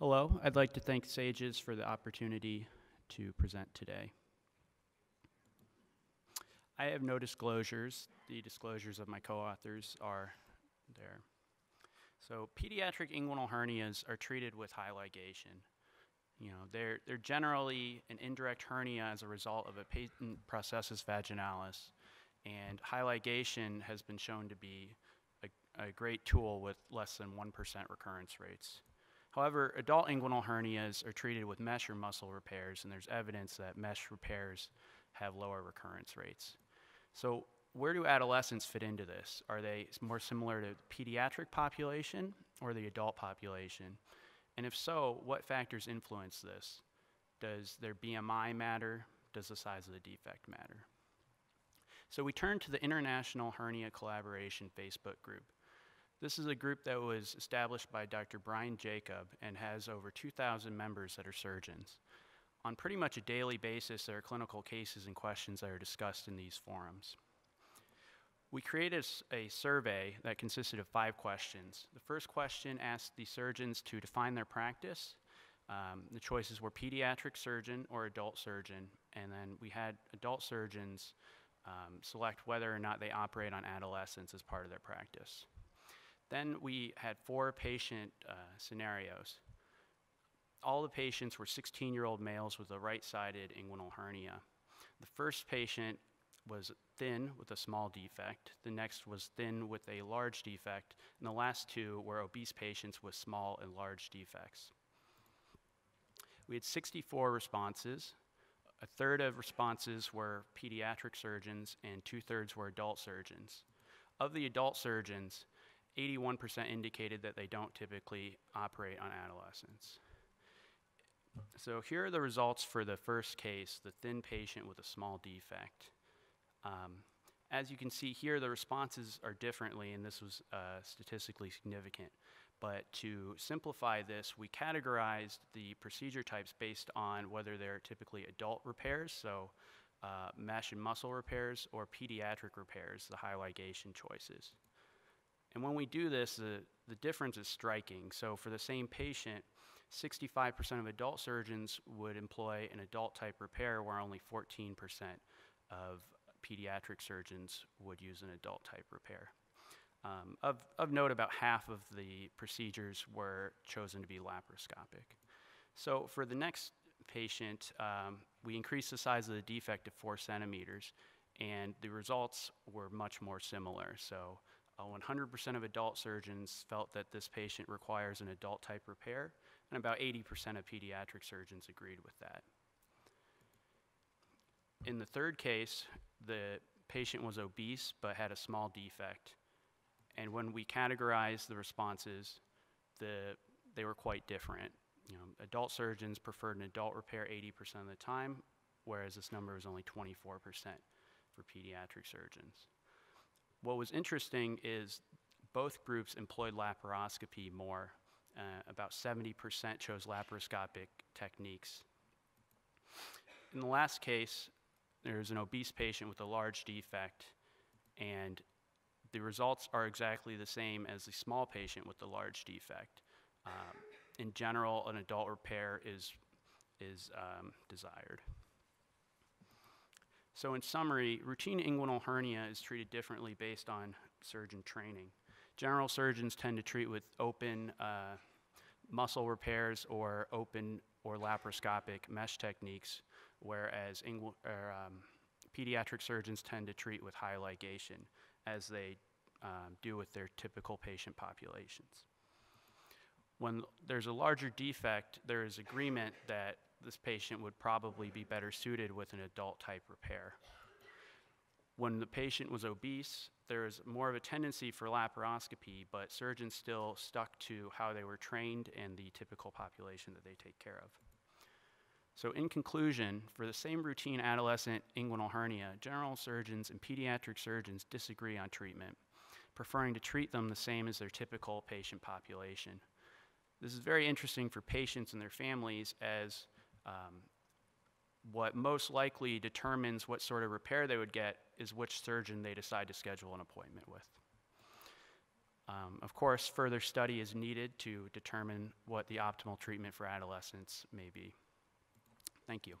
Hello, I'd like to thank SAGES for the opportunity to present today. I have no disclosures. The disclosures of my co-authors are there. So pediatric inguinal hernias are treated with high ligation. You know, they're generally an indirect hernia as a result of a patent processus vaginalis, and high ligation has been shown to be a great tool with less than 1% recurrence rates. However, adult inguinal hernias are treated with mesh or muscle repairs, and there's evidence that mesh repairs have lower recurrence rates. So where do adolescents fit into this? Are they more similar to the pediatric population or the adult population? And if so, what factors influence this? Does their BMI matter? Does the size of the defect matter? So we turn to the International Hernia Collaboration Facebook group. This is a group that was established by Dr. Brian Jacob and has over 2,000 members that are surgeons. On pretty much a daily basis, there are clinical cases and questions that are discussed in these forums. We created a survey that consisted of 5 questions. The first question asked the surgeons to define their practice. The choices were pediatric surgeon or adult surgeon, and then we had adult surgeons select whether or not they operate on adolescents as part of their practice. Then we had 4 patient scenarios. All the patients were 16-year-old males with a right-sided inguinal hernia. The first patient was thin with a small defect. The next was thin with a large defect. And the last 2 were obese patients with small and large defects. We had 64 responses. A third of responses were pediatric surgeons, and 2/3 were adult surgeons. Of the adult surgeons, 81% indicated that they don't typically operate on adolescents. So here are the results for the first case, the thin patient with a small defect. As you can see here, the responses are differently, and this was statistically significant. But to simplify this, we categorized the procedure types based on whether they're typically adult repairs, so mesh and muscle repairs, or pediatric repairs, the high ligation choices. And when we do this, the difference is striking. So for the same patient, 65% of adult surgeons would employ an adult-type repair, where only 14% of pediatric surgeons would use an adult-type repair. Of note, about half of the procedures were chosen to be laparoscopic. So for the next patient, we increased the size of the defect to 4 centimeters, and the results were much more similar. So 100% of adult surgeons felt that this patient requires an adult-type repair, and about 80% of pediatric surgeons agreed with that. In the third case, the patient was obese but had a small defect, and when we categorized the responses, they were quite different. You know, adult surgeons preferred an adult repair 80% of the time, whereas this number was only 24% for pediatric surgeons. What was interesting is both groups employed laparoscopy more. About 70% chose laparoscopic techniques. In the last case, there was an obese patient with a large defect, and the results are exactly the same as the small patient with the large defect. In general, an adult repair is desired. So in summary, routine inguinal hernia is treated differently based on surgeon training. General surgeons tend to treat with open muscle repairs or open or laparoscopic mesh techniques, whereas pediatric surgeons tend to treat with high ligation, as they do with their typical patient populations. When there's a larger defect, there is agreement that this patient would probably be better suited with an adult-type repair. When the patient was obese, there was more of a tendency for laparoscopy, but surgeons still stuck to how they were trained and the typical population that they take care of. So in conclusion, for the same routine adolescent inguinal hernia, general surgeons and pediatric surgeons disagree on treatment, preferring to treat them the same as their typical patient population. This is very interesting for patients and their families, as what most likely determines what sort of repair they would get is which surgeon they decide to schedule an appointment with. Of course, further study is needed to determine what the optimal treatment for adolescents may be. Thank you.